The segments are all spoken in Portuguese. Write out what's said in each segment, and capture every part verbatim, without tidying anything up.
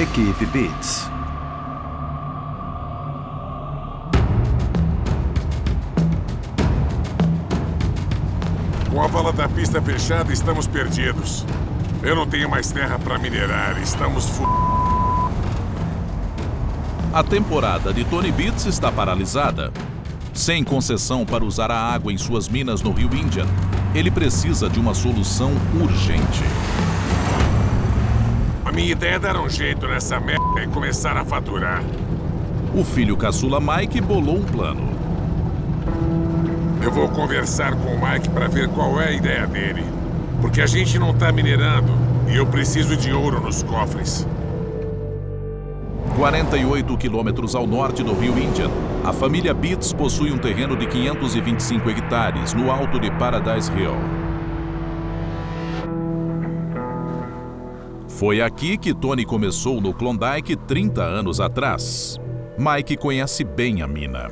Equipe Beets. Com a vala da pista fechada, estamos perdidos. Eu não tenho mais terra para minerar, estamos f... A temporada de Tony Beet está paralisada. Sem concessão para usar a água em suas minas no Rio Indian, ele precisa de uma solução urgente. A minha ideia é dar um jeito nessa merda e começar a faturar. O filho caçula Mike bolou um plano. Eu vou conversar com o Mike para ver qual é a ideia dele. Porque a gente não tá minerando e eu preciso de ouro nos cofres. quarenta e oito quilômetros ao norte do Rio Indian, a família Beets possui um terreno de quinhentos e vinte e cinco hectares no alto de Paradise Hill. Foi aqui que Tony começou no Klondike trinta anos atrás. Mike conhece bem a mina.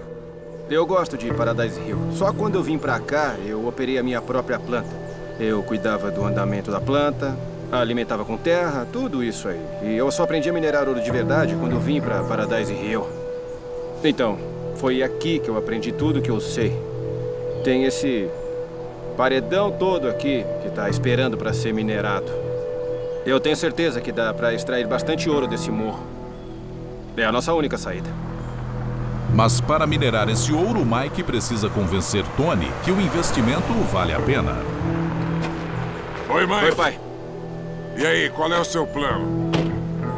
Eu gosto de Paradise Hill. Só quando eu vim pra cá, eu operei a minha própria planta. Eu cuidava do andamento da planta, alimentava com terra, tudo isso aí. E eu só aprendi a minerar ouro de verdade quando eu vim para Paradise Hill. Então, foi aqui que eu aprendi tudo que eu sei. Tem esse paredão todo aqui que está esperando para ser minerado. Eu tenho certeza que dá para extrair bastante ouro desse morro. É a nossa única saída. Mas para minerar esse ouro, Mike precisa convencer Tony que o investimento vale a pena. Oi, Mike. Oi, pai. E aí, qual é o seu plano?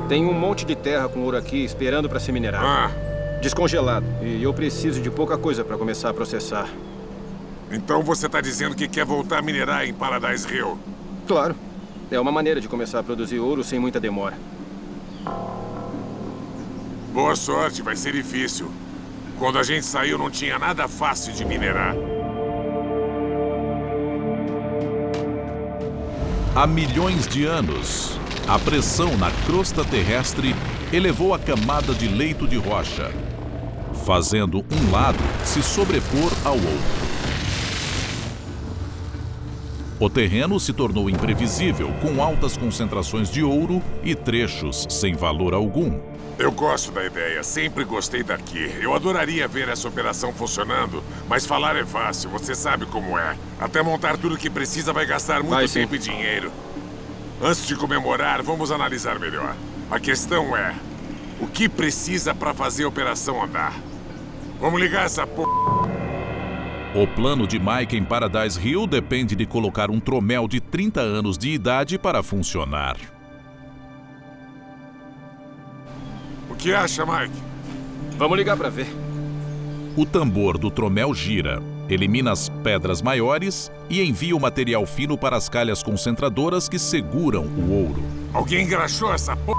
Tem um monte de terra com ouro aqui esperando para ser minerado. Ah. Descongelado. E eu preciso de pouca coisa para começar a processar. Então você está dizendo que quer voltar a minerar em Paradise Hill? Claro. É uma maneira de começar a produzir ouro sem muita demora. Boa sorte, vai ser difícil. Quando a gente saiu, não tinha nada fácil de minerar. Há milhões de anos, a pressão na crosta terrestre elevou a camada de leito de rocha, fazendo um lado se sobrepor ao outro. O terreno se tornou imprevisível, com altas concentrações de ouro e trechos sem valor algum. Eu gosto da ideia, sempre gostei daqui. Eu adoraria ver essa operação funcionando, mas falar é fácil, você sabe como é. Até montar tudo que precisa vai gastar muito vai, tempo sim. e dinheiro. Antes de comemorar, vamos analisar melhor. A questão é, o que precisa para fazer a operação andar? Vamos ligar essa p... O plano de Mike em Paradise Hill depende de colocar um tromel de trinta anos de idade para funcionar. O que acha, Mike? Vamos ligar para ver. O tambor do tromel gira, elimina as pedras maiores e envia o material fino para as calhas concentradoras que seguram o ouro. Alguém engraxou essa p...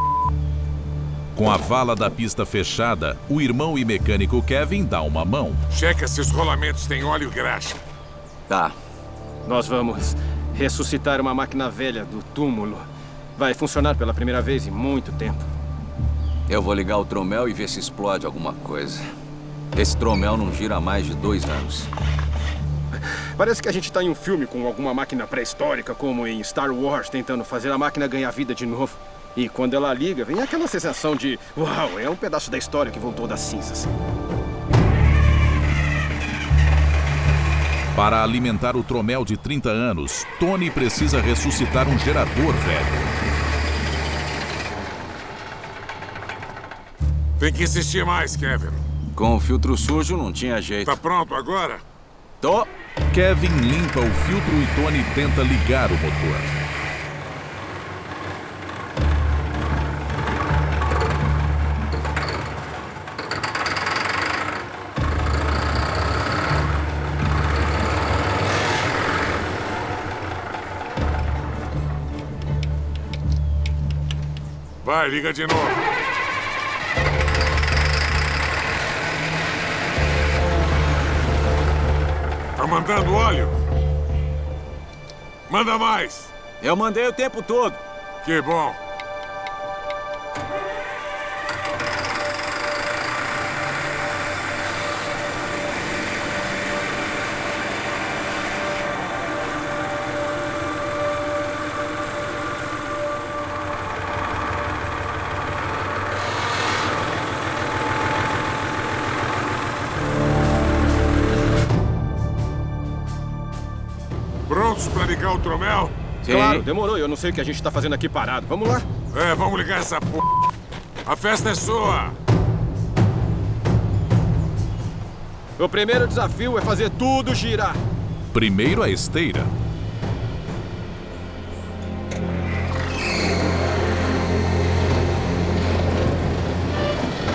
Com a vala da pista fechada, o irmão e mecânico Kevin dá uma mão. Checa se os rolamentos têm óleo graxa. Tá. Nós vamos ressuscitar uma máquina velha do túmulo. Vai funcionar pela primeira vez em muito tempo. Eu vou ligar o tromel e ver se explode alguma coisa. Esse tromel não gira há mais de dois anos. Parece que a gente está em um filme com alguma máquina pré-histórica, como em Star Wars, tentando fazer a máquina ganhar vida de novo. E quando ela liga, vem aquela sensação de... Uau, é um pedaço da história que voltou das cinzas. Para alimentar o tromel de trinta anos, Tony precisa ressuscitar um gerador velho. Tem que insistir mais, Kevin. Com o filtro sujo, não tinha jeito. Tá pronto agora? Tô. Kevin limpa o filtro e Tony tenta ligar o motor. Vai, liga de novo. Mandando óleo? Manda mais! Eu mandei o tempo todo. Que bom. fabricar o tromel? Sim. Claro, demorou. Eu não sei o que a gente tá fazendo aqui parado. Vamos lá? É, vamos ligar essa p... A festa é sua. O primeiro desafio é fazer tudo girar. Primeiro a esteira.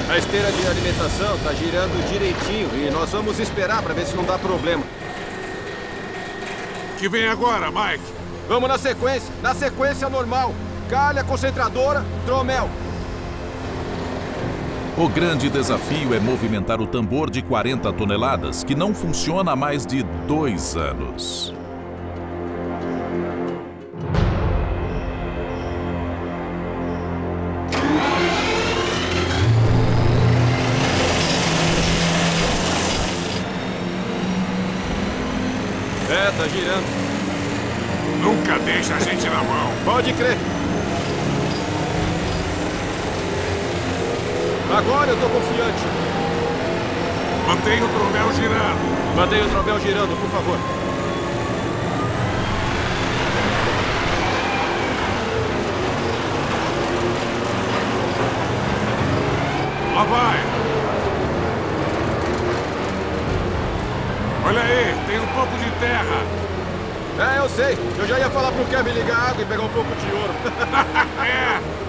A esteira de alimentação tá girando direitinho e nós vamos esperar para ver se não dá problema. Que vem agora, Mike? Vamos na sequência, na sequência normal. Calha, concentradora, tromel. O grande desafio é movimentar o tambor de quarenta toneladas, que não funciona há mais de dois anos. É, tá girando. Nunca deixa a gente na mão. Pode crer. Agora eu tô confiante. Mantenha o tromel girando. Mantenha o tromel girando, por favor. Lá vai. Olha aí, tem um pouco de terra. É, eu sei. Eu já ia falar pro Kevin ligar água e pegar um pouco de ouro. É.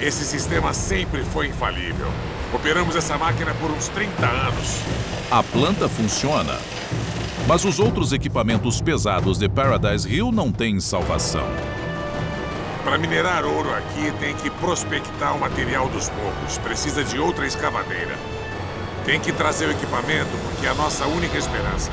Esse sistema sempre foi infalível. Operamos essa máquina por uns trinta anos. A planta funciona, mas os outros equipamentos pesados de Paradise Hill não têm salvação. Para minerar ouro aqui, tem que prospectar o material dos poucos. Precisa de outra escavadeira. Tem que trazer o equipamento porque é a nossa única esperança.